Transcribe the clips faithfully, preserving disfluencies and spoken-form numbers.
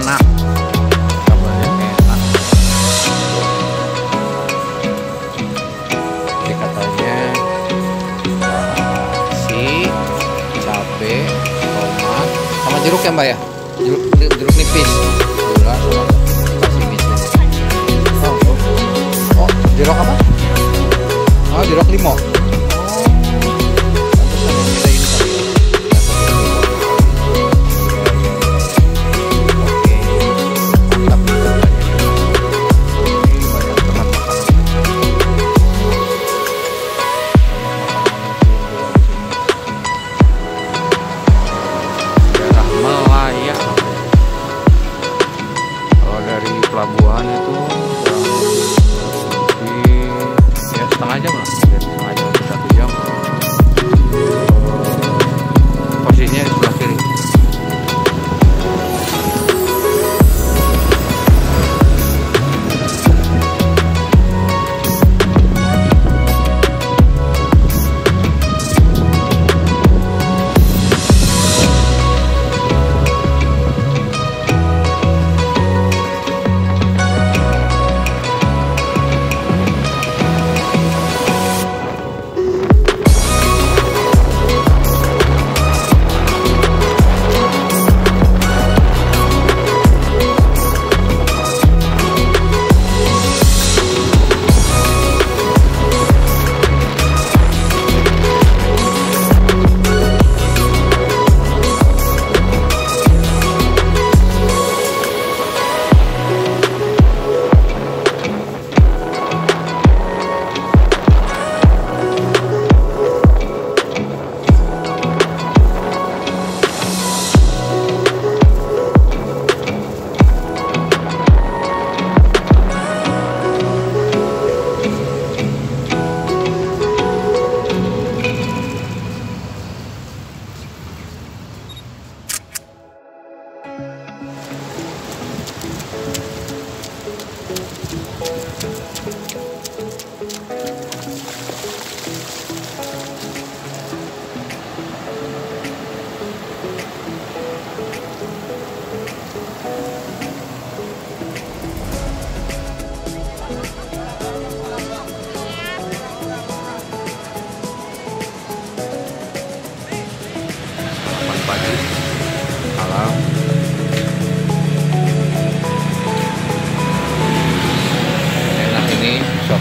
enak. Jadi katanya si cabai, tomat, sama jeruk ya Mbak ya? Jeruk, jeruk nipis. Oh, jeruk apa? Oh, jeruk limau. Pelabuhan itu di ya setengah jam lah, setengah jam ke satu jam. Posisinya di sebelah kiri.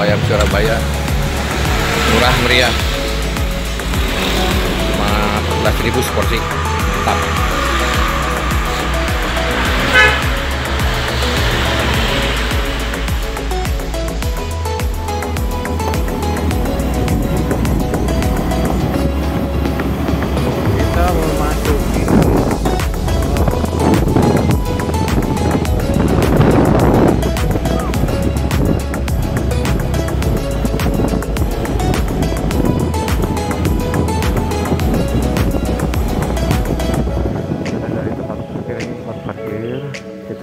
Ayam Surabaya murah meriah, cuma empat belas ribu seporsi, mantap.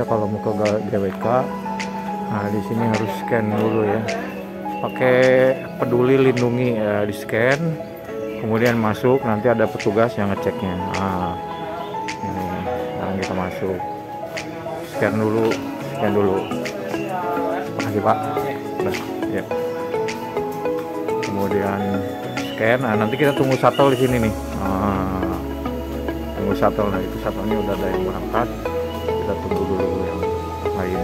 Kalau mau ke G W K, nah di sini harus scan dulu ya, pakai peduli lindungi ya, di scan, kemudian masuk, nanti ada petugas yang ngeceknya. Nah, ini sekarang kita masuk, scan dulu, scan dulu. Terima kasih Pak. Nah, ya. Kemudian scan, nah, nanti kita tunggu shuttle di sini nih. Nah, tunggu shuttle, nah itu shuttle-nya udah ada yang berangkat. Kita tunggu dulu yang lain,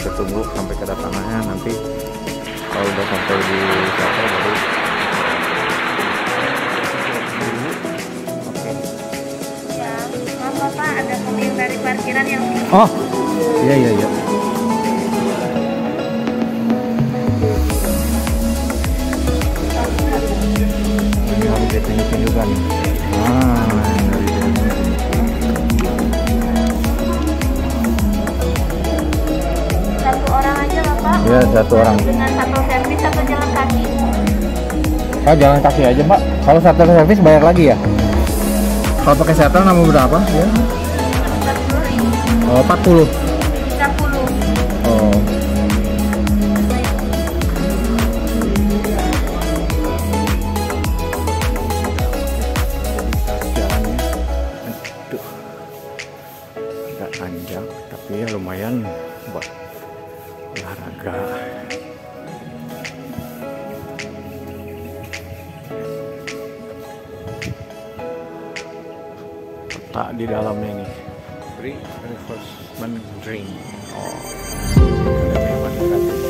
kita tunggu sampai kedatangannya. Nanti kalau udah sampai di kapal baru oke. Ya, maaf Bapak, ada pemilik dari parkiran yang oh iya iya iya ini harus ditunjukin juga nih. Ah, ya satu orang. Dengan satu servis atau jalan kaki? Oh, jalan kaki aja Pak. Kalau satu servis bayar lagi ya? Kalau pakai shuttle nama berapa ya? Oh, empat puluh. tiga puluh. Oh. Aduh. agak tanjak, tapi lumayan buat olahraga. Letak di dalamnya nih, free refreshment drink. Oh. Terima kasih.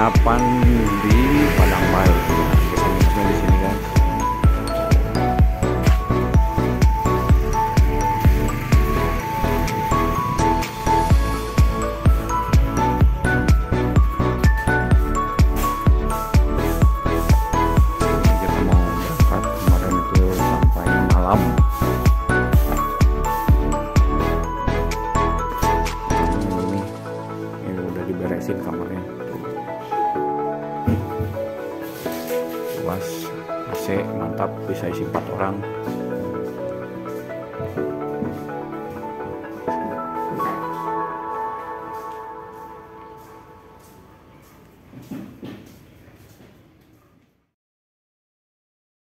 penginapan di Palang Malu. Kita nginepnya di sini kan. Kita mau berangkat kemarin itu sampai malam. Ini, ini udah diberesin kamarnya. A C mantap, bisa isi empat orang.